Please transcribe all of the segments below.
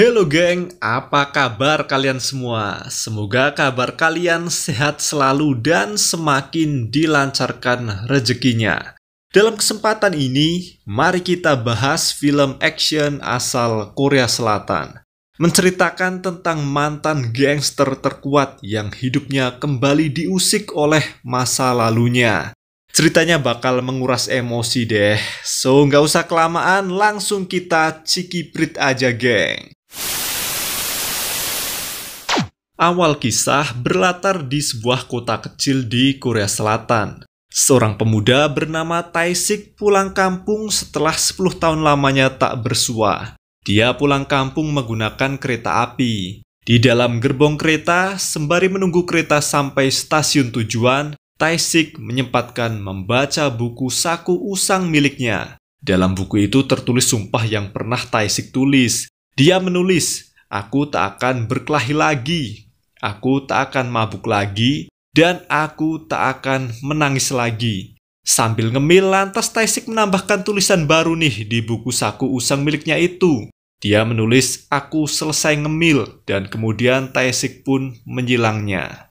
Halo geng, apa kabar kalian semua? Semoga kabar kalian sehat selalu dan semakin dilancarkan rezekinya. Dalam kesempatan ini, mari kita bahas film action asal Korea Selatan. Menceritakan tentang mantan gangster terkuat yang hidupnya kembali diusik oleh masa lalunya. Ceritanya bakal menguras emosi deh, so nggak usah kelamaan, langsung kita cikiprit aja geng. Awal kisah berlatar di sebuah kota kecil di Korea Selatan. Seorang pemuda bernama Taesik pulang kampung setelah 10 tahun lamanya tak bersua. Dia pulang kampung menggunakan kereta api. Di dalam gerbong kereta, sembari menunggu kereta sampai stasiun tujuan, Taesik menyempatkan membaca buku saku usang miliknya. Dalam buku itu tertulis sumpah yang pernah Taesik tulis. Dia menulis, "Aku tak akan berkelahi lagi. Aku tak akan mabuk lagi, dan aku tak akan menangis lagi." Sambil ngemil, lantas Taesik menambahkan tulisan baru nih di buku saku usang miliknya itu. Dia menulis, "Aku selesai ngemil," dan kemudian Taesik pun menyilangnya.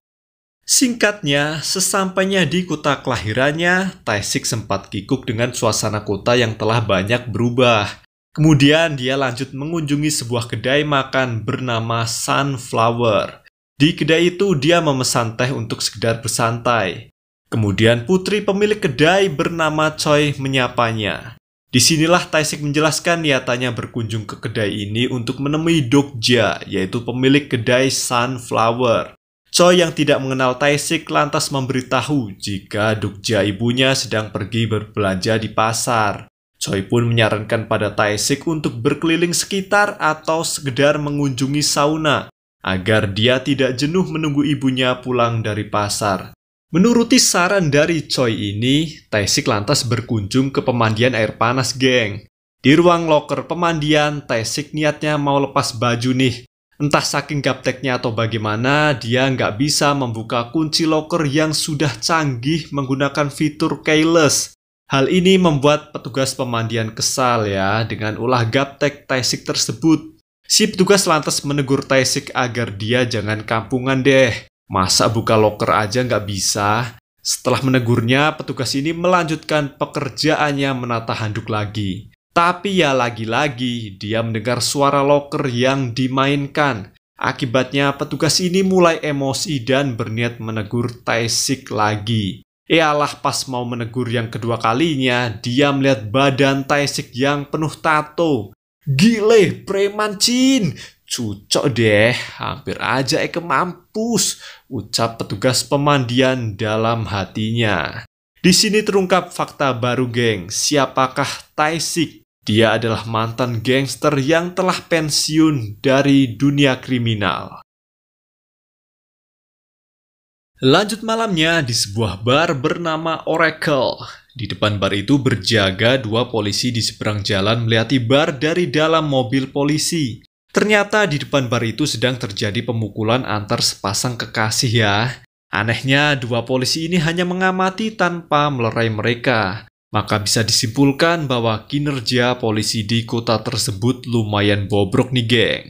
Singkatnya, sesampainya di kota kelahirannya, Taesik sempat kikuk dengan suasana kota yang telah banyak berubah. Kemudian dia lanjut mengunjungi sebuah kedai makan bernama Sunflower. Di kedai itu dia memesan teh untuk sekedar bersantai. Kemudian putri pemilik kedai bernama Choi menyapanya. Disinilah Taesik menjelaskan niatannya berkunjung ke kedai ini untuk menemui Dokja, yaitu pemilik kedai Sunflower. Choi yang tidak mengenal Taesik lantas memberitahu jika Dokja ibunya sedang pergi berbelanja di pasar. Choi pun menyarankan pada Taesik untuk berkeliling sekitar atau sekedar mengunjungi sauna, agar dia tidak jenuh menunggu ibunya pulang dari pasar. Menuruti saran dari Choi ini, Taesik lantas berkunjung ke pemandian air panas geng. Di ruang loker pemandian, Taesik niatnya mau lepas baju nih. Entah saking gapteknya atau bagaimana, dia nggak bisa membuka kunci loker yang sudah canggih menggunakan fitur keyless. Hal ini membuat petugas pemandian kesal ya dengan ulah gaptek Taesik tersebut. Si petugas lantas menegur Taesik agar dia jangan kampungan deh. Masa buka loker aja nggak bisa? Setelah menegurnya, petugas ini melanjutkan pekerjaannya menata handuk lagi. Tapi ya lagi-lagi, dia mendengar suara loker yang dimainkan. Akibatnya, petugas ini mulai emosi dan berniat menegur Taesik lagi. Eyalah, pas mau menegur yang kedua kalinya, dia melihat badan Taesik yang penuh tato. "Gile, preman Cin, cucok deh, hampir aja Eke mampus," ucap petugas pemandian dalam hatinya. Di sini terungkap fakta baru geng, siapakah Taesik? Dia adalah mantan gangster yang telah pensiun dari dunia kriminal. Lanjut malamnya di sebuah bar bernama Oracle. Di depan bar itu berjaga dua polisi di seberang jalan melihati bar dari dalam mobil polisi. Ternyata di depan bar itu sedang terjadi pemukulan antar sepasang kekasih ya. Anehnya dua polisi ini hanya mengamati tanpa melerai mereka. Maka bisa disimpulkan bahwa kinerja polisi di kota tersebut lumayan bobrok nih geng.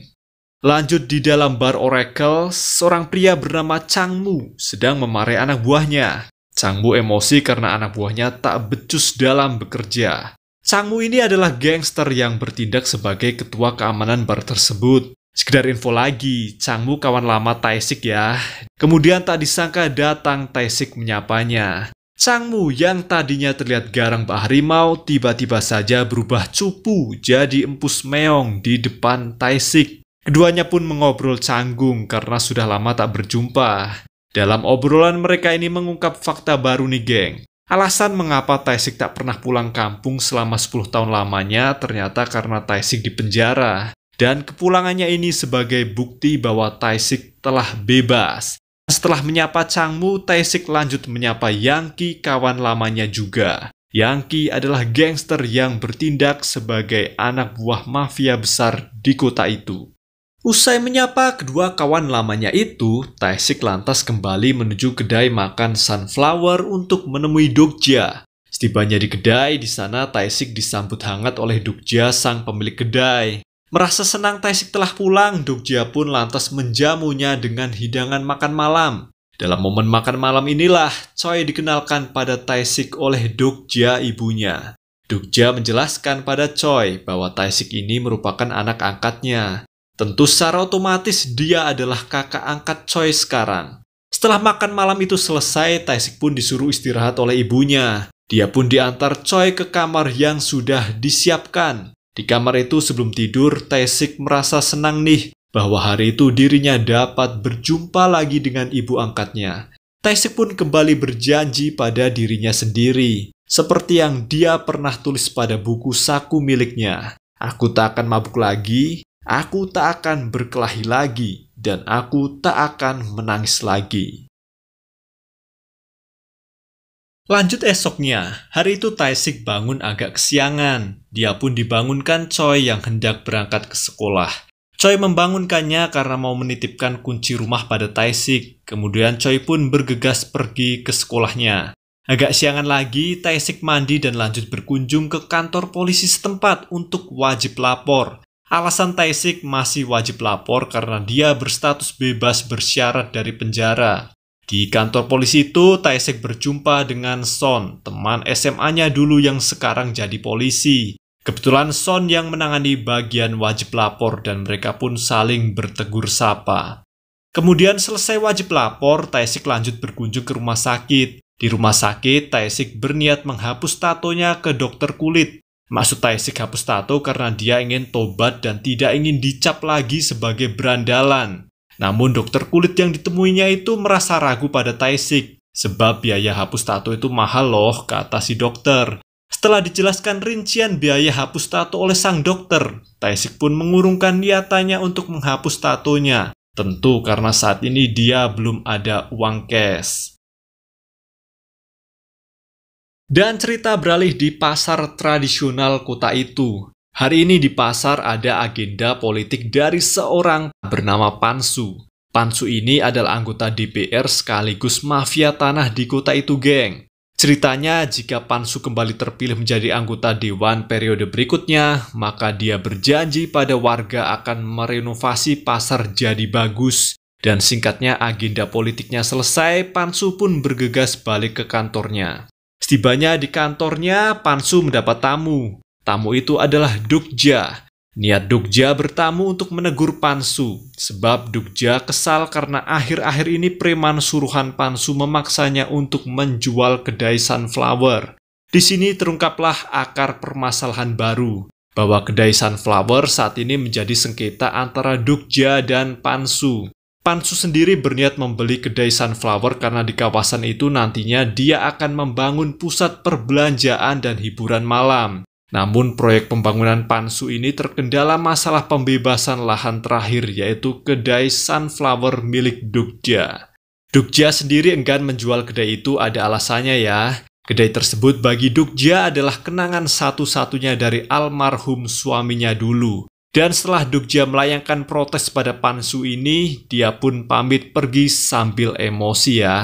Lanjut di dalam bar Oracle, seorang pria bernama Changmu sedang memarahi anak buahnya. Changmu emosi karena anak buahnya tak becus dalam bekerja. Changmu ini adalah gangster yang bertindak sebagai ketua keamanan bar tersebut. Sekedar info lagi, Changmu kawan lama Taesik ya. Kemudian tak disangka datang Taesik menyapanya. Changmu yang tadinya terlihat garang bak harimau tiba-tiba saja berubah cupu jadi empus meong di depan Taesik. Keduanya pun mengobrol canggung karena sudah lama tak berjumpa. Dalam obrolan mereka ini mengungkap fakta baru nih geng. Alasan mengapa Taesik tak pernah pulang kampung selama 10 tahun lamanya ternyata karena Taesik dipenjara. Dan kepulangannya ini sebagai bukti bahwa Taesik telah bebas. Setelah menyapa Changmu, Taesik lanjut menyapa Yangki kawan lamanya juga. Yangki adalah gangster yang bertindak sebagai anak buah mafia besar di kota itu. Usai menyapa kedua kawan lamanya itu, Taesik lantas kembali menuju kedai makan Sunflower untuk menemui Dokja. Setibanya di kedai, di sana Taesik disambut hangat oleh Dokja sang pemilik kedai. Merasa senang Taesik telah pulang, Dokja pun lantas menjamunya dengan hidangan makan malam. Dalam momen makan malam inilah, Choi dikenalkan pada Taesik oleh Dokja ibunya. Dokja menjelaskan pada Choi bahwa Taesik ini merupakan anak angkatnya. Tentu secara otomatis dia adalah kakak angkat Choi sekarang. Setelah makan malam itu selesai, Taesik pun disuruh istirahat oleh ibunya. Dia pun diantar Choi ke kamar yang sudah disiapkan. Di kamar itu sebelum tidur, Taesik merasa senang nih bahwa hari itu dirinya dapat berjumpa lagi dengan ibu angkatnya. Taesik pun kembali berjanji pada dirinya sendiri, seperti yang dia pernah tulis pada buku saku miliknya. Aku tak akan mabuk lagi, aku tak akan berkelahi lagi, dan aku tak akan menangis lagi. Lanjut esoknya, hari itu Taesik bangun agak kesiangan. Dia pun dibangunkan Choi yang hendak berangkat ke sekolah. Choi membangunkannya karena mau menitipkan kunci rumah pada Taesik. Kemudian Choi pun bergegas pergi ke sekolahnya. Agak siangan lagi, Taesik mandi dan lanjut berkunjung ke kantor polisi setempat untuk wajib lapor. Alasan Taesik masih wajib lapor karena dia berstatus bebas bersyarat dari penjara. Di kantor polisi itu, Taesik berjumpa dengan Son, teman SMA-nya dulu yang sekarang jadi polisi. Kebetulan Son yang menangani bagian wajib lapor dan mereka pun saling bertegur sapa. Kemudian selesai wajib lapor, Taesik lanjut berkunjung ke rumah sakit. Di rumah sakit, Taesik berniat menghapus tatonya ke dokter kulit. Maksud Taesik hapus tato karena dia ingin tobat dan tidak ingin dicap lagi sebagai berandalan. Namun dokter kulit yang ditemuinya itu merasa ragu pada Taesik, sebab biaya hapus tato itu mahal loh, kata si dokter. Setelah dijelaskan rincian biaya hapus tato oleh sang dokter, Taesik pun mengurungkan niatannya untuk menghapus tatonya. Tentu karena saat ini dia belum ada uang cash. Dan cerita beralih di pasar tradisional kota itu. Hari ini di pasar ada agenda politik dari seorang bernama Pansu. Pansu ini adalah anggota DPR sekaligus mafia tanah di kota itu, geng. Ceritanya, jika Pansu kembali terpilih menjadi anggota dewan periode berikutnya, maka dia berjanji pada warga akan merenovasi pasar jadi bagus. Dan singkatnya, agenda politiknya selesai, Pansu pun bergegas balik ke kantornya. Setibanya di kantornya, Pansu mendapat tamu. Tamu itu adalah Dokja. Niat Dokja bertamu untuk menegur Pansu, sebab Dokja kesal karena akhir-akhir ini preman suruhan Pansu memaksanya untuk menjual kedai Sunflower. Di sini terungkaplah akar permasalahan baru, bahwa kedai Sunflower saat ini menjadi sengketa antara Dokja dan Pansu. Pansu sendiri berniat membeli kedai Sunflower karena di kawasan itu nantinya dia akan membangun pusat perbelanjaan dan hiburan malam. Namun proyek pembangunan Pansu ini terkendala masalah pembebasan lahan terakhir, yaitu kedai Sunflower milik Dokja. Dokja sendiri enggan menjual kedai itu, ada alasannya ya. Kedai tersebut bagi Dokja adalah kenangan satu-satunya dari almarhum suaminya dulu. Dan setelah Dokja melayangkan protes pada Pansu ini, dia pun pamit pergi sambil emosi ya.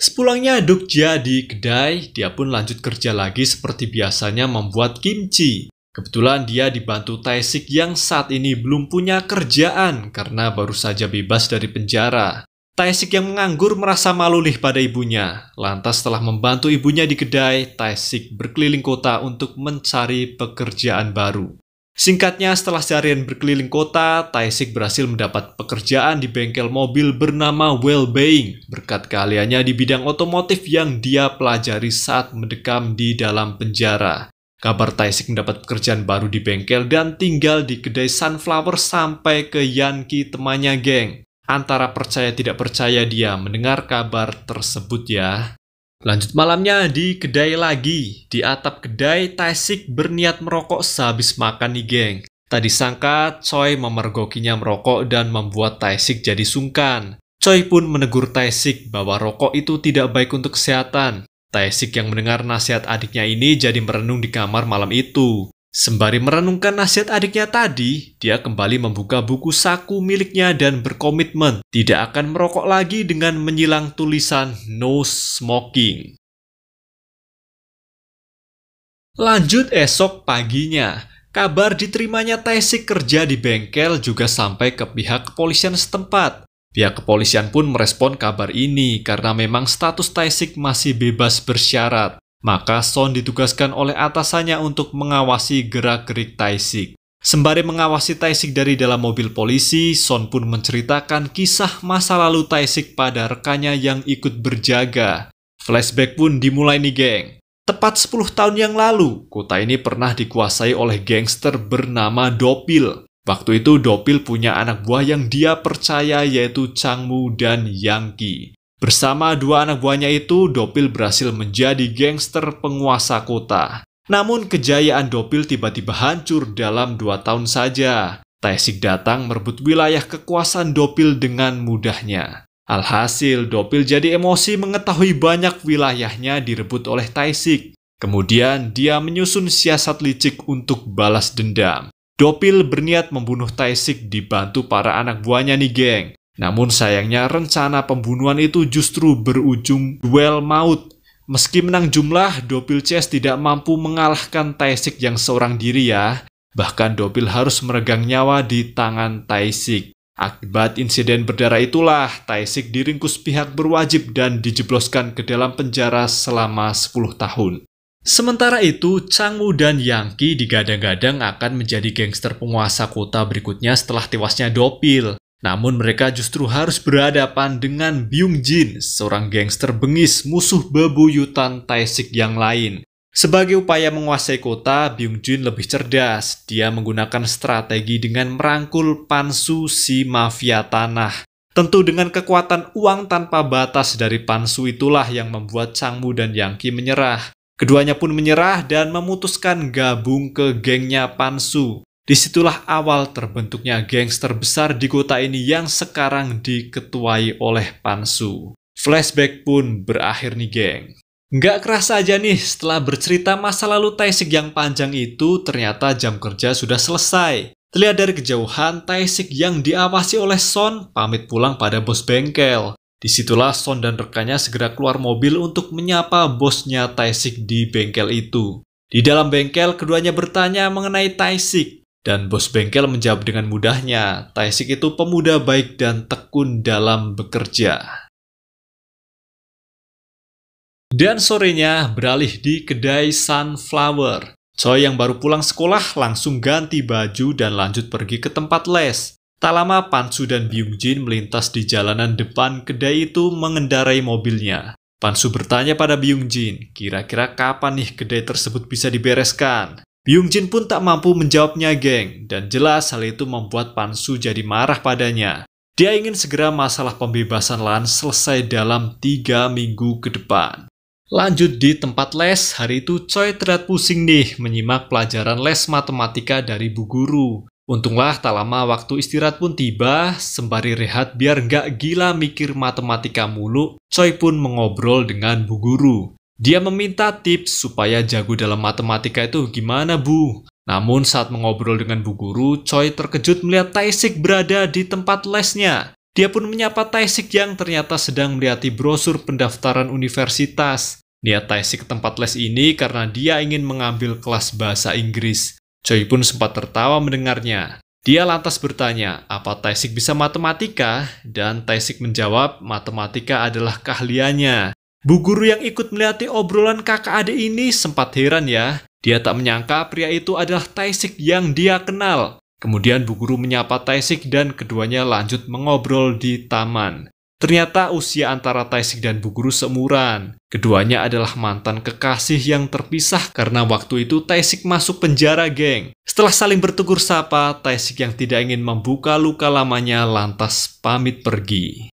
Sepulangnya Dokja di kedai, dia pun lanjut kerja lagi seperti biasanya membuat kimchi. Kebetulan dia dibantu Taesik yang saat ini belum punya kerjaan karena baru saja bebas dari penjara. Taesik yang menganggur merasa malu lih pada ibunya. Lantas setelah membantu ibunya di kedai, Taesik berkeliling kota untuk mencari pekerjaan baru. Singkatnya, setelah seharian berkeliling kota, Taesik berhasil mendapat pekerjaan di bengkel mobil bernama Wellbeing berkat keahliannya di bidang otomotif yang dia pelajari saat mendekam di dalam penjara. Kabar Taesik mendapat pekerjaan baru di bengkel dan tinggal di kedai Sunflower sampai ke Yangki temannya, geng. Antara percaya tidak percaya dia mendengar kabar tersebut ya. Lanjut malamnya di kedai lagi. Di atap kedai, Taesik berniat merokok sehabis makan nih, geng. Tadi sangka Choi memergokinya merokok dan membuat Taesik jadi sungkan. Choi pun menegur Taesik bahwa rokok itu tidak baik untuk kesehatan. Taesik yang mendengar nasihat adiknya ini jadi merenung di kamar malam itu. Sembari merenungkan nasihat adiknya tadi, dia kembali membuka buku saku miliknya dan berkomitmen tidak akan merokok lagi dengan menyilang tulisan No Smoking. Lanjut esok paginya, Kabar diterimanya Taesik kerja di bengkel juga sampai ke pihak kepolisian setempat. Pihak kepolisian pun merespon kabar ini karena memang status Taesik masih bebas bersyarat. Maka Son ditugaskan oleh atasannya untuk mengawasi gerak-gerik Taesik. Sembari mengawasi Taesik dari dalam mobil polisi, Son pun menceritakan kisah masa lalu Taesik pada rekannya yang ikut berjaga. Flashback pun dimulai nih geng. Tepat 10 tahun yang lalu, kota ini pernah dikuasai oleh gangster bernama Dopil. Waktu itu Dopil punya anak buah yang dia percaya yaitu Changmu dan Yangki. Bersama dua anak buahnya itu, Dopil berhasil menjadi gangster penguasa kota. Namun kejayaan Dopil tiba-tiba hancur dalam 2 tahun saja. Taesik datang merebut wilayah kekuasaan Dopil dengan mudahnya. Alhasil Dopil jadi emosi mengetahui banyak wilayahnya direbut oleh Taesik. Kemudian dia menyusun siasat licik untuk balas dendam. Dopil berniat membunuh Taesik dibantu para anak buahnya nih geng. Namun sayangnya rencana pembunuhan itu justru berujung duel maut. Meski menang jumlah, Dopil CS tidak mampu mengalahkan Taesik yang seorang diri ya. Bahkan Dopil harus meregang nyawa di tangan Taesik. Akibat insiden berdarah itulah, Taesik diringkus pihak berwajib dan dijebloskan ke dalam penjara selama 10 tahun. Sementara itu, Changmu dan Yangki digadang-gadang akan menjadi gangster penguasa kota berikutnya setelah tewasnya Dopil. Namun mereka justru harus berhadapan dengan Byungjin, seorang gangster bengis musuh bebuyutan Taesik yang lain. Sebagai upaya menguasai kota, Byungjin lebih cerdas. Dia menggunakan strategi dengan merangkul Pansu si mafia tanah. Tentu dengan kekuatan uang tanpa batas dari Pansu itulah yang membuat Changmu dan Yangki menyerah. Keduanya pun menyerah dan memutuskan gabung ke gengnya Pansu. Disitulah awal terbentuknya gangster besar di kota ini yang sekarang diketuai oleh Pansu. Flashback pun berakhir nih geng. Nggak kerasa aja nih setelah bercerita masa lalu Taesik yang panjang itu ternyata jam kerja sudah selesai. Terlihat dari kejauhan Taesik yang diawasi oleh Son pamit pulang pada bos bengkel. Disitulah Son dan rekannya segera keluar mobil untuk menyapa bosnya Taesik di bengkel itu. Di dalam bengkel keduanya bertanya mengenai Taesik. Dan bos bengkel menjawab dengan mudahnya, Taesik itu pemuda baik dan tekun dalam bekerja. Dan sorenya beralih di kedai Sunflower. Choi yang baru pulang sekolah langsung ganti baju dan lanjut pergi ke tempat les. Tak lama Pansu dan Byungjin melintas di jalanan depan kedai itu mengendarai mobilnya. Pansu bertanya pada Byungjin, kira-kira kapan nih kedai tersebut bisa dibereskan? Byungjin pun tak mampu menjawabnya geng, dan jelas hal itu membuat Pansu jadi marah padanya. Dia ingin segera masalah pembebasan lahan selesai dalam 3 minggu ke depan. Lanjut di tempat les, hari itu Choi terlihat pusing nih menyimak pelajaran les matematika dari bu guru. Untunglah tak lama waktu istirahat pun tiba, sembari rehat biar nggak gila mikir matematika mulu, Choi pun mengobrol dengan bu guru. Dia meminta tips supaya jago dalam matematika itu gimana, Bu. Namun saat mengobrol dengan bu guru, Choi terkejut melihat Taesik berada di tempat lesnya. Dia pun menyapa Taesik yang ternyata sedang melihati brosur pendaftaran universitas. Niat Taesik ke tempat les ini karena dia ingin mengambil kelas bahasa Inggris. Choi pun sempat tertawa mendengarnya. Dia lantas bertanya, apa Taesik bisa matematika? Dan Taesik menjawab, matematika adalah keahliannya. Bu guru yang ikut melihati obrolan kakak adik ini sempat heran ya. Dia tak menyangka pria itu adalah Taesik yang dia kenal. Kemudian bu guru menyapa Taesik dan keduanya lanjut mengobrol di taman. Ternyata usia antara Taesik dan bu guru seumuran. Keduanya adalah mantan kekasih yang terpisah karena waktu itu Taesik masuk penjara geng. Setelah saling bertegur sapa, Taesik yang tidak ingin membuka luka lamanya lantas pamit pergi.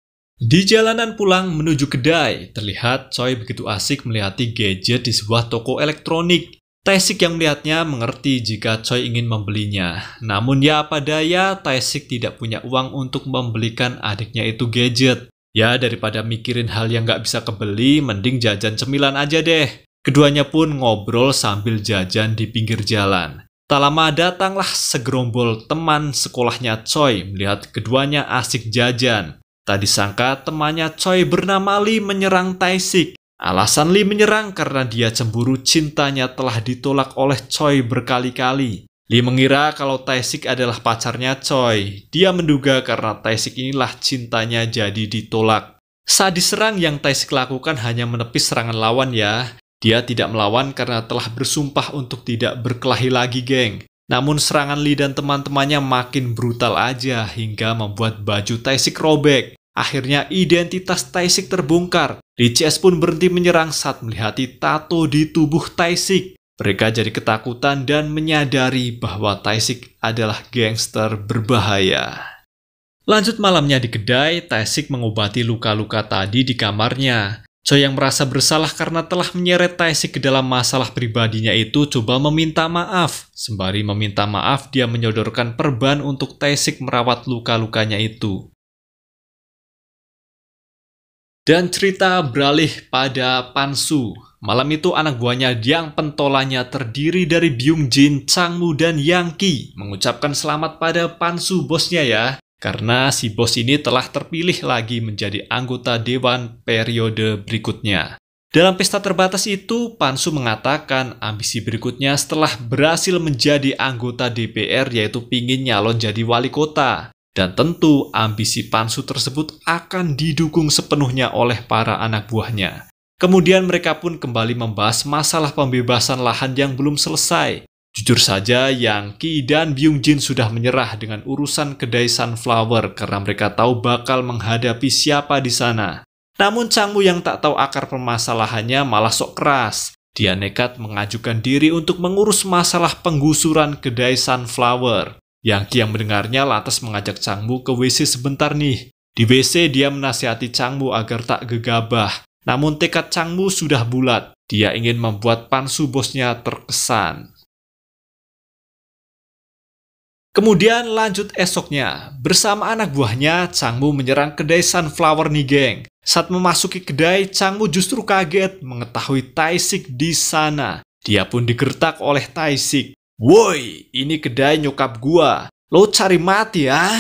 Di jalanan pulang menuju kedai, terlihat Choi begitu asik melihati gadget di sebuah toko elektronik. Taesik yang melihatnya mengerti jika Choi ingin membelinya. Namun ya apa daya, Taesik tidak punya uang untuk membelikan adiknya itu gadget. Ya daripada mikirin hal yang nggak bisa kebeli, mending jajan cemilan aja deh. Keduanya pun ngobrol sambil jajan di pinggir jalan. Tak lama datanglah segerombol teman sekolahnya Choi melihat keduanya asik jajan. Tadi sangka temannya Choi bernama Lee menyerang Taesik. Alasan Lee menyerang karena dia cemburu cintanya telah ditolak oleh Choi berkali-kali. Lee mengira kalau Taesik adalah pacarnya Choi. Dia menduga karena Taesik inilah cintanya jadi ditolak. Saat diserang yang Taesik lakukan hanya menepis serangan lawan ya. Dia tidak melawan karena telah bersumpah untuk tidak berkelahi lagi, geng. Namun serangan Lee dan teman-temannya makin brutal aja hingga membuat baju Taesik robek. Akhirnya identitas Taesik terbongkar. Lee CS pun berhenti menyerang saat melihati tato di tubuh Taesik. Mereka jadi ketakutan dan menyadari bahwa Taesik adalah gangster berbahaya. Lanjut malamnya di kedai, Taesik mengobati luka-luka tadi di kamarnya. Choi yang merasa bersalah karena telah menyeret Taesik ke dalam masalah pribadinya itu coba meminta maaf. Sembari meminta maaf, dia menyodorkan perban untuk Taesik merawat luka-lukanya itu. Dan cerita beralih pada Pansu. Malam itu anak buahnya yang pentolannya terdiri dari Byungjin, Changmu, dan Yangki mengucapkan selamat pada Pansu bosnya ya. Karena si bos ini telah terpilih lagi menjadi anggota dewan periode berikutnya. Dalam pesta terbatas itu, Pansu mengatakan ambisi berikutnya setelah berhasil menjadi anggota DPR yaitu pingin nyalon jadi wali kota. Dan tentu ambisi Pansu tersebut akan didukung sepenuhnya oleh para anak buahnya. Kemudian mereka pun kembali membahas masalah pembebasan lahan yang belum selesai. Jujur saja, Yangki dan Byungjin sudah menyerah dengan urusan kedai Sunflower karena mereka tahu bakal menghadapi siapa di sana. Namun Changmu yang tak tahu akar permasalahannya malah sok keras. Dia nekat mengajukan diri untuk mengurus masalah penggusuran kedai Sunflower. Yangki yang mendengarnya lantas mengajak Changmu ke WC sebentar nih. Di WC dia menasihati Changmu agar tak gegabah. Namun tekad Changmu sudah bulat. Dia ingin membuat Pansu bosnya terkesan. Kemudian lanjut esoknya, bersama anak buahnya, Changmu menyerang kedai Sunflower nih geng. Saat memasuki kedai, Changmu justru kaget mengetahui Taesik di sana. Dia pun digertak oleh Taesik. "Woi, ini kedai nyokap gua, lo cari mati ya?"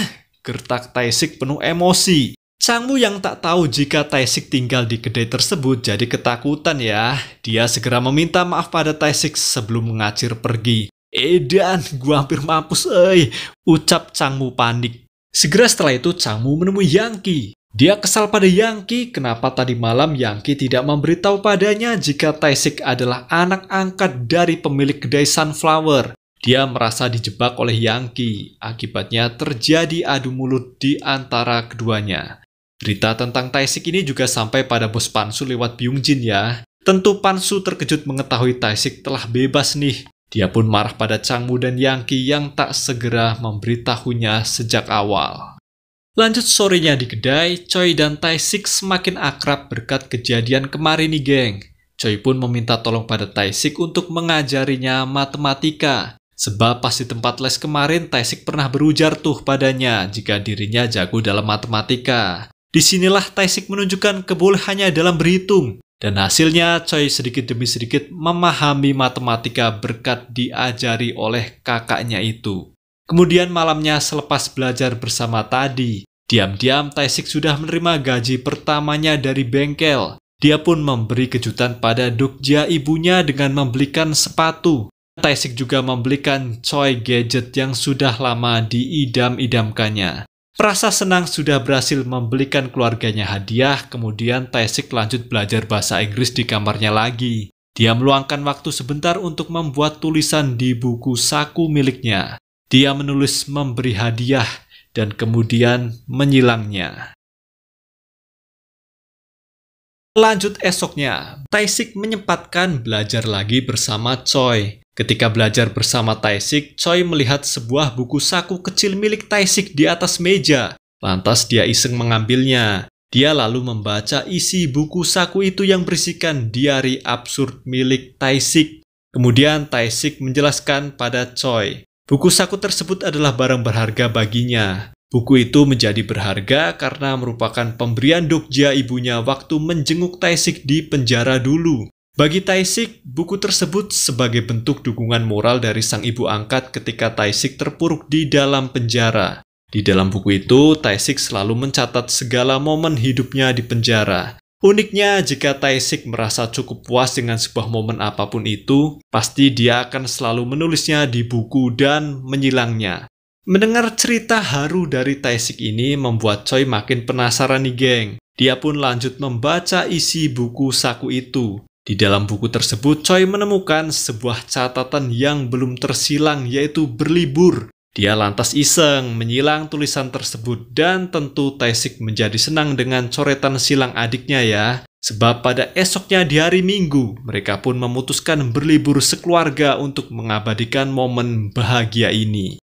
Gertak Taesik penuh emosi. Changmu yang tak tahu jika Taesik tinggal di kedai tersebut jadi ketakutan ya. Dia segera meminta maaf pada Taesik sebelum mengacir pergi. "Edan, gua hampir mampus, ey," ucap Changmu panik. Segera setelah itu Changmu menemui Yangki. Dia kesal pada Yangki kenapa tadi malam Yangki tidak memberitahu padanya jika Taesik adalah anak angkat dari pemilik kedai Sunflower. Dia merasa dijebak oleh Yangki. Akibatnya terjadi adu mulut di antara keduanya. Berita tentang Taesik ini juga sampai pada bos Pansu lewat Byungjin ya. Tentu Pansu terkejut mengetahui Taesik telah bebas nih. Dia pun marah pada Changmu dan Yangki yang tak segera memberitahunya sejak awal. Lanjut sorenya di kedai, Choi dan Taesik semakin akrab berkat kejadian kemarin nih geng. Choi pun meminta tolong pada Taesik untuk mengajarinya matematika. Sebab pas di tempat les kemarin Taesik pernah berujar tuh padanya jika dirinya jago dalam matematika. Disinilah Taesik menunjukkan kebolehannya dalam berhitung. Dan hasilnya Choi sedikit demi sedikit memahami matematika berkat diajari oleh kakaknya itu. Kemudian malamnya selepas belajar bersama tadi, diam-diam Taesik sudah menerima gaji pertamanya dari bengkel. Dia pun memberi kejutan pada Dokja ibunya dengan membelikan sepatu. Taesik juga membelikan Choi gadget yang sudah lama diidam-idamkannya. Merasa senang sudah berhasil membelikan keluarganya hadiah, kemudian Taesik lanjut belajar bahasa Inggris di kamarnya lagi. Dia meluangkan waktu sebentar untuk membuat tulisan di buku saku miliknya. Dia menulis memberi hadiah dan kemudian menyilangnya. Lanjut esoknya, Taesik menyempatkan belajar lagi bersama Choi. Ketika belajar bersama Taesik, Choi melihat sebuah buku saku kecil milik Taesik di atas meja. Lantas dia iseng mengambilnya. Dia lalu membaca isi buku saku itu yang berisikan diari absurd milik Taesik. Kemudian Taesik menjelaskan pada Choi. Buku saku tersebut adalah barang berharga baginya. Buku itu menjadi berharga karena merupakan pemberian Dokja ibunya waktu menjenguk Taesik di penjara dulu. Bagi Taesik, buku tersebut sebagai bentuk dukungan moral dari sang ibu angkat ketika Taesik terpuruk di dalam penjara. Di dalam buku itu, Taesik selalu mencatat segala momen hidupnya di penjara. Uniknya, jika Taesik merasa cukup puas dengan sebuah momen apapun itu, pasti dia akan selalu menulisnya di buku dan menyilangnya. Mendengar cerita haru dari Taesik ini membuat Choi makin penasaran nih geng. Dia pun lanjut membaca isi buku saku itu. Di dalam buku tersebut, Choi menemukan sebuah catatan yang belum tersilang, yaitu berlibur. Dia lantas iseng menyilang tulisan tersebut dan tentu Taesik menjadi senang dengan coretan silang adiknya ya. Sebab pada esoknya di hari Minggu, mereka pun memutuskan berlibur sekeluarga untuk mengabadikan momen bahagia ini.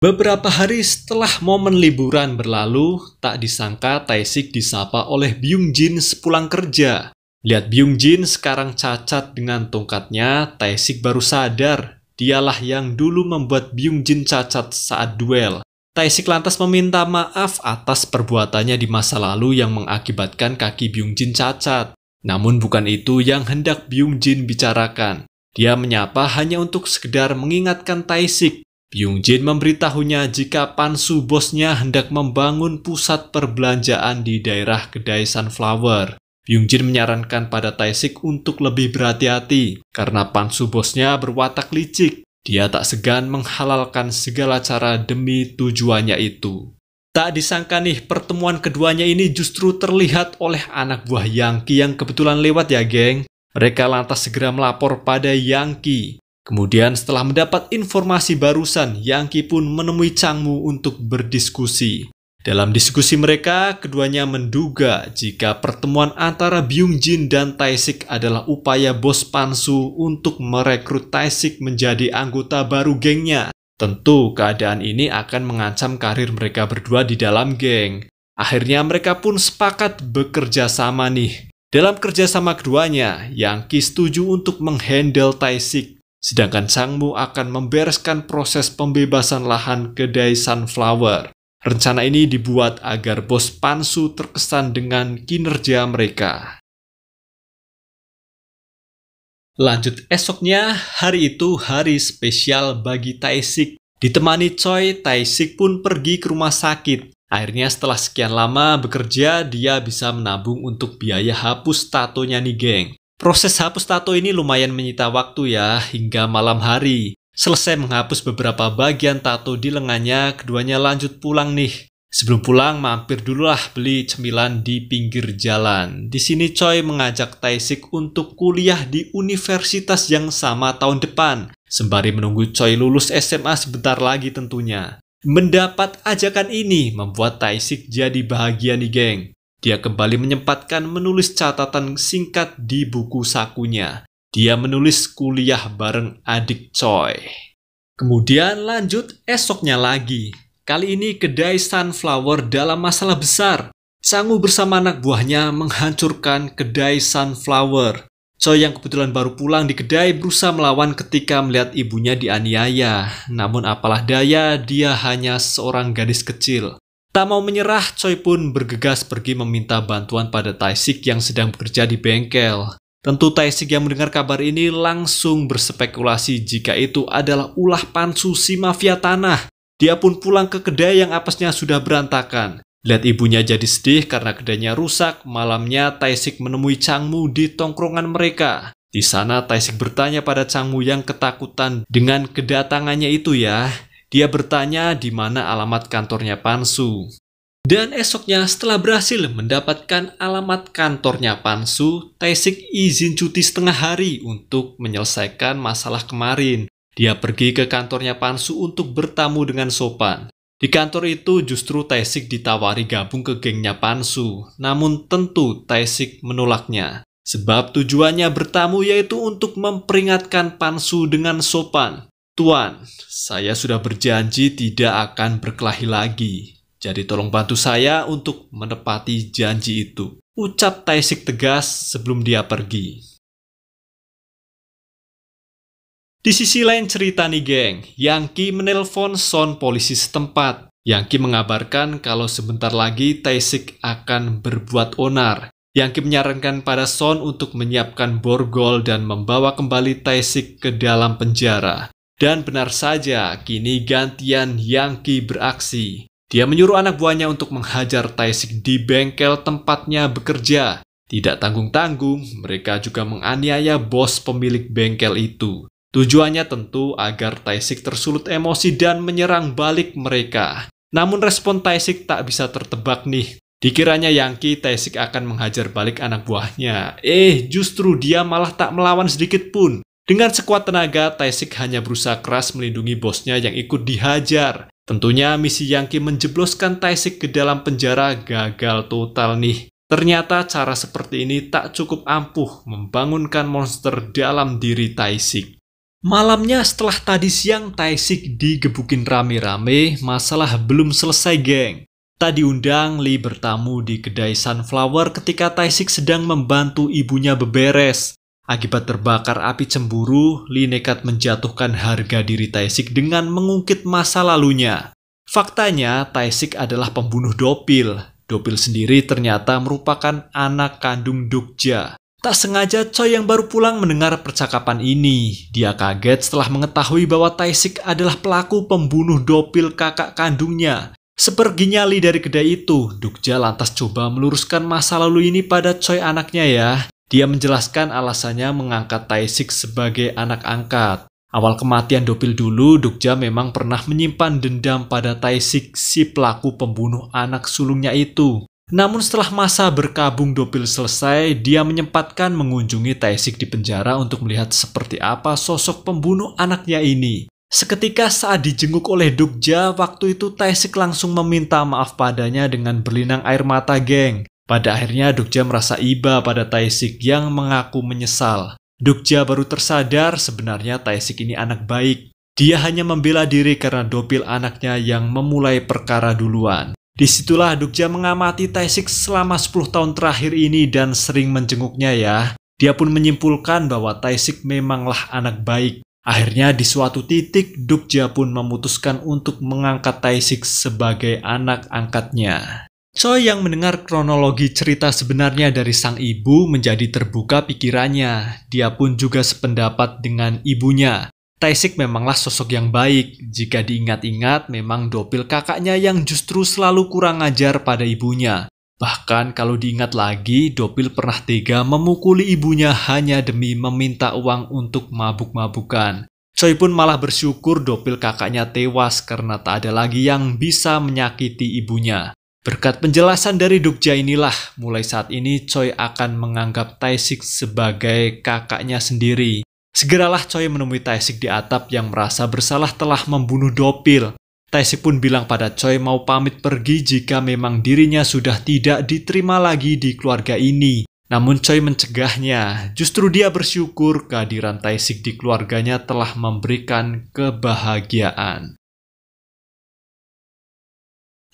Beberapa hari setelah momen liburan berlalu, tak disangka Taesik disapa oleh Byungjin sepulang kerja. Lihat Byungjin sekarang cacat dengan tongkatnya, Taesik baru sadar. Dialah yang dulu membuat Byungjin cacat saat duel. Taesik lantas meminta maaf atas perbuatannya di masa lalu yang mengakibatkan kaki Byungjin cacat. Namun bukan itu yang hendak Byungjin bicarakan. Dia menyapa hanya untuk sekedar mengingatkan Taesik. Byungjin memberitahunya jika Pansu bosnya hendak membangun pusat perbelanjaan di daerah kedai Sunflower. Byungjin menyarankan pada Taesik untuk lebih berhati-hati, karena Pansu bosnya berwatak licik. Dia tak segan menghalalkan segala cara demi tujuannya itu. Tak disangka nih, pertemuan keduanya ini justru terlihat oleh anak buah Yangki yang kebetulan lewat ya geng. Mereka lantas segera melapor pada Yangki. Kemudian setelah mendapat informasi barusan, Yangki pun menemui Changmu untuk berdiskusi. Dalam diskusi mereka, keduanya menduga jika pertemuan antara Byungjin dan Taesik adalah upaya bos Pansu untuk merekrut Taesik menjadi anggota baru gengnya. Tentu keadaan ini akan mengancam karir mereka berdua di dalam geng. Akhirnya mereka pun sepakat bekerja sama nih. Dalam kerjasama keduanya, Yangki setuju untuk menghandle Taesik, sedangkan Changmu akan membereskan proses pembebasan lahan kedai Sunflower. Rencana ini dibuat agar bos Pansu terkesan dengan kinerja mereka. Lanjut esoknya, hari itu hari spesial bagi Taesik. Ditemani Choi, Taesik pun pergi ke rumah sakit. Akhirnya setelah sekian lama bekerja, dia bisa menabung untuk biaya hapus tatonya nih geng. Proses hapus tato ini lumayan menyita waktu ya, hingga malam hari. Selesai menghapus beberapa bagian tato di lengannya, keduanya lanjut pulang nih. Sebelum pulang, mampir dululah beli cemilan di pinggir jalan. Di sini Choi mengajak Taesik untuk kuliah di universitas yang sama tahun depan, sembari menunggu Choi lulus SMA sebentar lagi tentunya. Mendapat ajakan ini membuat Taesik jadi bahagia nih geng. Dia kembali menyempatkan menulis catatan singkat di buku sakunya. Dia menulis kuliah bareng adik Choi. Kemudian lanjut esoknya lagi. Kali ini kedai Sunflower dalam masalah besar. Changmu bersama anak buahnya menghancurkan kedai Sunflower. Choi yang kebetulan baru pulang di kedai berusaha melawan ketika melihat ibunya dianiaya. Namun apalah daya, dia hanya seorang gadis kecil. Tak mau menyerah, Choi pun bergegas pergi meminta bantuan pada Taesik yang sedang bekerja di bengkel. Tentu Taesik yang mendengar kabar ini langsung berspekulasi jika itu adalah ulah Pansu si mafia tanah. Dia pun pulang ke kedai yang apesnya sudah berantakan. Lihat ibunya jadi sedih karena kedainya rusak, malamnya Taesik menemui Changmu di tongkrongan mereka. Di sana Taesik bertanya pada Changmu yang ketakutan dengan kedatangannya itu ya. Dia bertanya di mana alamat kantornya Pansu. Dan esoknya setelah berhasil mendapatkan alamat kantornya Pansu, Taesik izin cuti setengah hari untuk menyelesaikan masalah kemarin. Dia pergi ke kantornya Pansu untuk bertamu dengan sopan. Di kantor itu justru Taesik ditawari gabung ke gengnya Pansu, namun tentu Taesik menolaknya. Sebab tujuannya bertamu yaitu untuk memperingatkan Pansu dengan sopan. "Tuan, saya sudah berjanji tidak akan berkelahi lagi. Jadi tolong bantu saya untuk menepati janji itu," ucap Taesik tegas sebelum dia pergi. Di sisi lain cerita nih geng, Yangki menelpon Son polisi setempat. Yangki mengabarkan kalau sebentar lagi Taesik akan berbuat onar. Yangki menyarankan pada Son untuk menyiapkan borgol dan membawa kembali Taesik ke dalam penjara. Dan benar saja, kini gantian Yangki beraksi. Dia menyuruh anak buahnya untuk menghajar Taesik di bengkel tempatnya bekerja. Tidak tanggung-tanggung, mereka juga menganiaya bos pemilik bengkel itu. Tujuannya tentu agar Taesik tersulut emosi dan menyerang balik mereka. Namun respon Taesik tak bisa tertebak nih. Dikiranya Yangki, Taesik akan menghajar balik anak buahnya. Justru dia malah tak melawan sedikit pun. Dengan sekuat tenaga, Taesik hanya berusaha keras melindungi bosnya yang ikut dihajar. Tentunya misi Yangki menjebloskan Taesik ke dalam penjara gagal total nih. Ternyata cara seperti ini tak cukup ampuh membangunkan monster dalam diri Taesik. Malamnya setelah tadi siang Taesik digebukin rame-rame, masalah belum selesai geng. Tadi undang Lee bertamu di kedai Sunflower ketika Taesik sedang membantu ibunya beberes. Akibat terbakar api cemburu, Lee nekat menjatuhkan harga diri Taesik dengan mengungkit masa lalunya. Faktanya Taesik adalah pembunuh Dopil. Dopil sendiri ternyata merupakan anak kandung Dokja. Tak sengaja Choi yang baru pulang mendengar percakapan ini. Dia kaget setelah mengetahui bahwa Taesik adalah pelaku pembunuh Dopil kakak kandungnya. Seperginya Lee dari kedai itu, Dokja lantas coba meluruskan masa lalu ini pada Choi anaknya ya. Dia menjelaskan alasannya mengangkat Taesik sebagai anak angkat. Awal kematian Dopil dulu, Dokja memang pernah menyimpan dendam pada Taesik, si pelaku pembunuh anak sulungnya itu. Namun setelah masa berkabung Dopil selesai, dia menyempatkan mengunjungi Taesik di penjara untuk melihat seperti apa sosok pembunuh anaknya ini. Seketika saat dijenguk oleh Dokja, waktu itu Taesik langsung meminta maaf padanya dengan berlinang air mata geng. Pada akhirnya Dokja merasa iba pada Taesik yang mengaku menyesal. Dokja baru tersadar sebenarnya Taesik ini anak baik. Dia hanya membela diri karena Dopil anaknya yang memulai perkara duluan. Disitulah Dokja mengamati Taesik selama 10 tahun terakhir ini dan sering menjenguknya ya. Dia pun menyimpulkan bahwa Taesik memanglah anak baik. Akhirnya di suatu titik Dokja pun memutuskan untuk mengangkat Taesik sebagai anak angkatnya. Choi yang mendengar kronologi cerita sebenarnya dari sang ibu menjadi terbuka pikirannya. Dia pun juga sependapat dengan ibunya. Taesik memanglah sosok yang baik. Jika diingat-ingat, memang Dopil kakaknya yang justru selalu kurang ajar pada ibunya. Bahkan kalau diingat lagi, Dopil pernah tega memukuli ibunya hanya demi meminta uang untuk mabuk-mabukan. Choi pun malah bersyukur Dopil kakaknya tewas karena tak ada lagi yang bisa menyakiti ibunya. Berkat penjelasan dari Dokja inilah, mulai saat ini Choi akan menganggap Taesik sebagai kakaknya sendiri. Segeralah Choi menemui Taesik di atap yang merasa bersalah telah membunuh Dopil. Taesik pun bilang pada Choi mau pamit pergi jika memang dirinya sudah tidak diterima lagi di keluarga ini. Namun Choi mencegahnya. Justru dia bersyukur kehadiran Taesik di keluarganya telah memberikan kebahagiaan.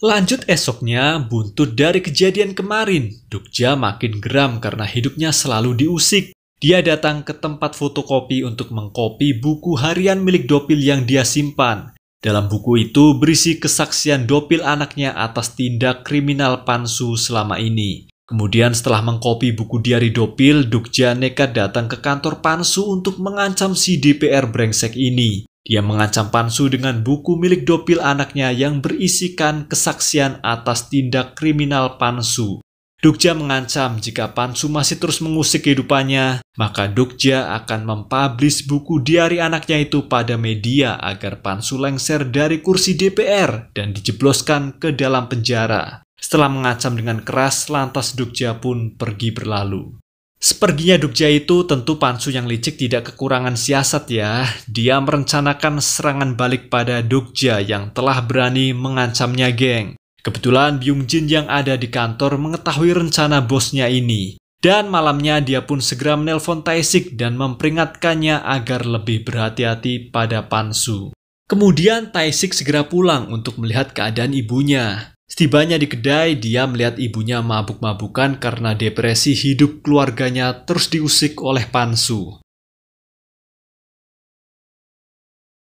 Lanjut esoknya, buntut dari kejadian kemarin, Dokja makin geram karena hidupnya selalu diusik. Dia datang ke tempat fotokopi untuk mengkopi buku harian milik Dopil yang dia simpan. Dalam buku itu berisi kesaksian Dopil anaknya atas tindak kriminal Pansu selama ini. Kemudian setelah mengkopi buku diari Dopil, Dokja nekat datang ke kantor Pansu untuk mengancam si DPR brengsek ini. Dia mengancam Pansu dengan buku milik Dopil anaknya yang berisikan kesaksian atas tindak kriminal Pansu. Dokja mengancam jika Pansu masih terus mengusik kehidupannya, maka Dokja akan mempublish buku diari anaknya itu pada media agar Pansu lengser dari kursi DPR dan dijebloskan ke dalam penjara. Setelah mengancam dengan keras, lantas Dokja pun pergi berlalu. Seperginya Dokja itu, tentu Pansu yang licik tidak kekurangan siasat ya. Dia merencanakan serangan balik pada Dokja yang telah berani mengancamnya geng. Kebetulan Byungjin yang ada di kantor mengetahui rencana bosnya ini. Dan malamnya dia pun segera menelpon Taesik dan memperingatkannya agar lebih berhati-hati pada Pansu. Kemudian Taesik segera pulang untuk melihat keadaan ibunya. Setibanya di kedai, dia melihat ibunya mabuk-mabukan karena depresi hidup keluarganya terus diusik oleh Pansu.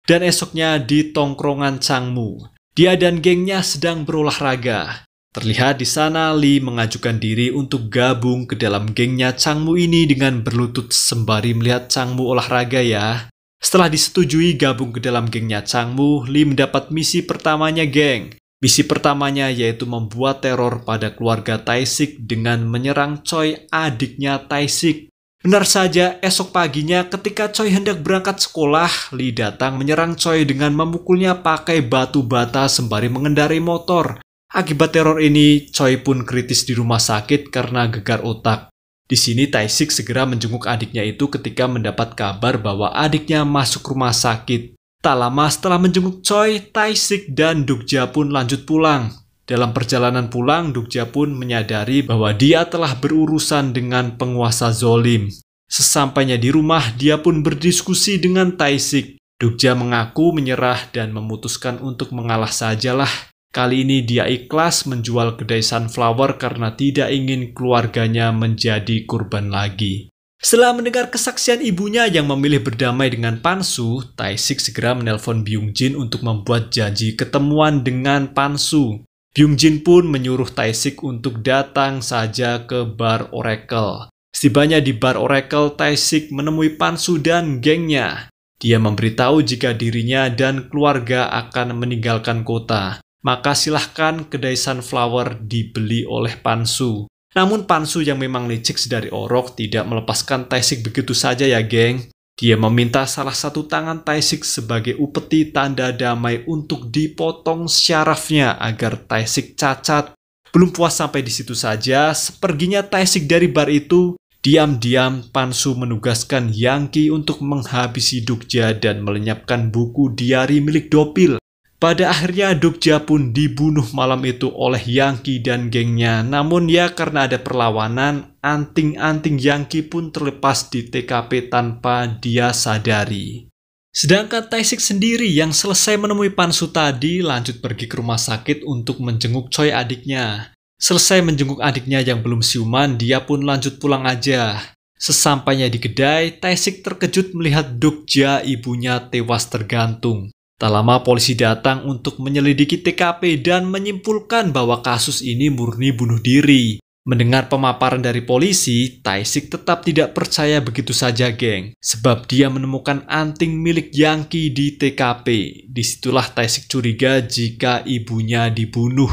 Dan esoknya di tongkrongan Changmu. Dia dan gengnya sedang berolahraga. Terlihat di sana Lee mengajukan diri untuk gabung ke dalam gengnya Changmu ini dengan berlutut sembari melihat Changmu olahraga ya. Setelah disetujui gabung ke dalam gengnya Changmu, Lee mendapat misi pertamanya geng. Misi pertamanya yaitu membuat teror pada keluarga Taesik dengan menyerang Choi, adiknya Taesik. Benar saja, esok paginya ketika Choi hendak berangkat sekolah, Lee datang menyerang Choi dengan memukulnya pakai batu bata sembari mengendarai motor. Akibat teror ini, Choi pun kritis di rumah sakit karena gegar otak. Di sini Taesik segera menjenguk adiknya itu ketika mendapat kabar bahwa adiknya masuk rumah sakit. Tak lama setelah menjenguk Choi, Taesik dan Dokja pun lanjut pulang. Dalam perjalanan pulang, Dokja pun menyadari bahwa dia telah berurusan dengan penguasa zolim. Sesampainya di rumah, dia pun berdiskusi dengan Taesik. Dokja mengaku menyerah dan memutuskan untuk mengalah sajalah. Kali ini dia ikhlas menjual kedai Sunflower karena tidak ingin keluarganya menjadi korban lagi. Setelah mendengar kesaksian ibunya yang memilih berdamai dengan Pansu, Taesik segera menelpon Byungjin untuk membuat janji ketemuan dengan Pansu. Byungjin pun menyuruh Taesik untuk datang saja ke bar Oracle. Setibanya di bar Oracle, Taesik menemui Pansu dan gengnya. Dia memberitahu jika dirinya dan keluarga akan meninggalkan kota. Maka silahkan kedai Sunflower dibeli oleh Pansu. Namun Pansu yang memang licik dari Orok tidak melepaskan Taesik begitu saja ya geng. Dia meminta salah satu tangan Taesik sebagai upeti tanda damai untuk dipotong syarafnya agar Taesik cacat. Belum puas sampai di situ saja, seperginya Taesik dari bar itu, diam-diam Pansu menugaskan Yangki untuk menghabisi Dokja dan melenyapkan buku diari milik Dopil. Pada akhirnya Dokja pun dibunuh malam itu oleh Yangki dan gengnya. Namun ya karena ada perlawanan, anting-anting Yangki pun terlepas di TKP tanpa dia sadari. Sedangkan Taesik sendiri yang selesai menemui Pansu tadi lanjut pergi ke rumah sakit untuk menjenguk Choi adiknya. Selesai menjenguk adiknya yang belum siuman, dia pun lanjut pulang aja. Sesampainya di kedai, Taesik terkejut melihat Dokja ibunya tewas tergantung. Tak lama polisi datang untuk menyelidiki TKP dan menyimpulkan bahwa kasus ini murni bunuh diri. Mendengar pemaparan dari polisi, Taesik tetap tidak percaya begitu saja geng. Sebab dia menemukan anting milik Yangki di TKP. Disitulah Taesik curiga jika ibunya dibunuh.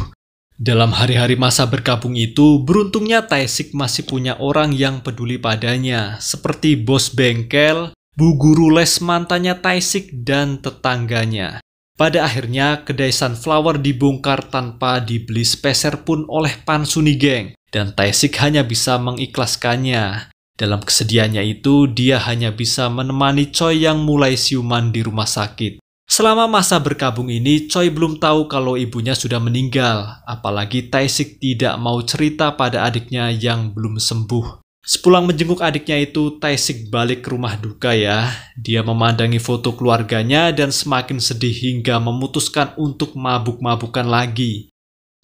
Dalam hari-hari masa berkabung itu, beruntungnya Taesik masih punya orang yang peduli padanya. Seperti bos bengkel, bu guru les mantannya Taesik dan tetangganya. Pada akhirnya kedai Sunflower dibongkar tanpa dibeli speser pun oleh Pansu nih geng. Dan Taesik hanya bisa mengikhlaskannya. Dalam kesedihannya itu dia hanya bisa menemani Choi yang mulai siuman di rumah sakit. Selama masa berkabung ini Choi belum tahu kalau ibunya sudah meninggal. Apalagi Taesik tidak mau cerita pada adiknya yang belum sembuh. Sepulang menjenguk adiknya itu, Taesik balik ke rumah duka ya. Dia memandangi foto keluarganya dan semakin sedih hingga memutuskan untuk mabuk-mabukan lagi.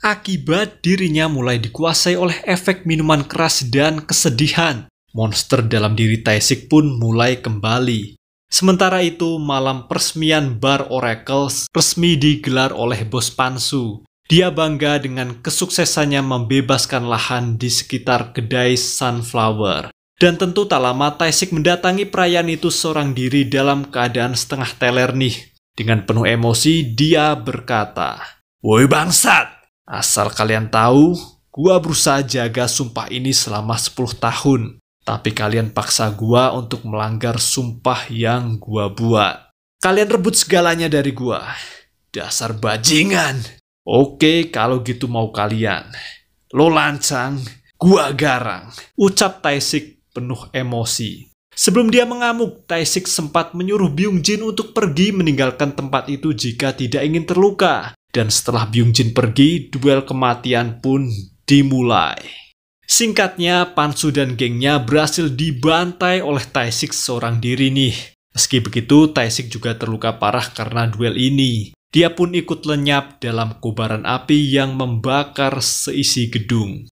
Akibat dirinya mulai dikuasai oleh efek minuman keras dan kesedihan. Monster dalam diri Taesik pun mulai kembali. Sementara itu, malam peresmian bar Oracle resmi digelar oleh bos Pansu. Dia bangga dengan kesuksesannya membebaskan lahan di sekitar kedai Sunflower. Dan tentu tak lama Taesik mendatangi perayaan itu seorang diri dalam keadaan setengah teler nih. Dengan penuh emosi dia berkata, "Woi bangsat, asal kalian tahu, gua berusaha jaga sumpah ini selama 10 tahun. Tapi kalian paksa gua untuk melanggar sumpah yang gua buat. Kalian rebut segalanya dari gua. Dasar bajingan. Oke, kalau gitu mau kalian. Lo lancang, gua garang," ucap Taesik penuh emosi. Sebelum dia mengamuk, Taesik sempat menyuruh Byungjin untuk pergi meninggalkan tempat itu jika tidak ingin terluka. Dan setelah Byungjin pergi, duel kematian pun dimulai. Singkatnya, Pansu dan gengnya berhasil dibantai oleh Taesik seorang diri nih. Meski begitu, Taesik juga terluka parah karena duel ini. Dia pun ikut lenyap dalam kobaran api yang membakar seisi gedung.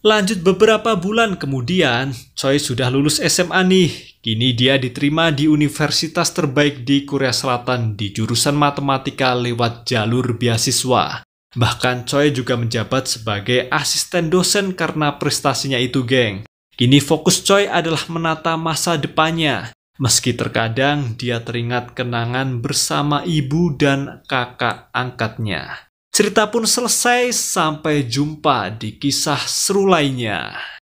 Lanjut beberapa bulan kemudian, Choi sudah lulus SMA nih. Kini dia diterima di universitas terbaik di Korea Selatan di jurusan matematika lewat jalur beasiswa. Bahkan Choi juga menjabat sebagai asisten dosen karena prestasinya itu, geng. Kini fokus Choi adalah menata masa depannya. Meski terkadang dia teringat kenangan bersama ibu dan kakak angkatnya. Cerita pun selesai, sampai jumpa di kisah seru lainnya.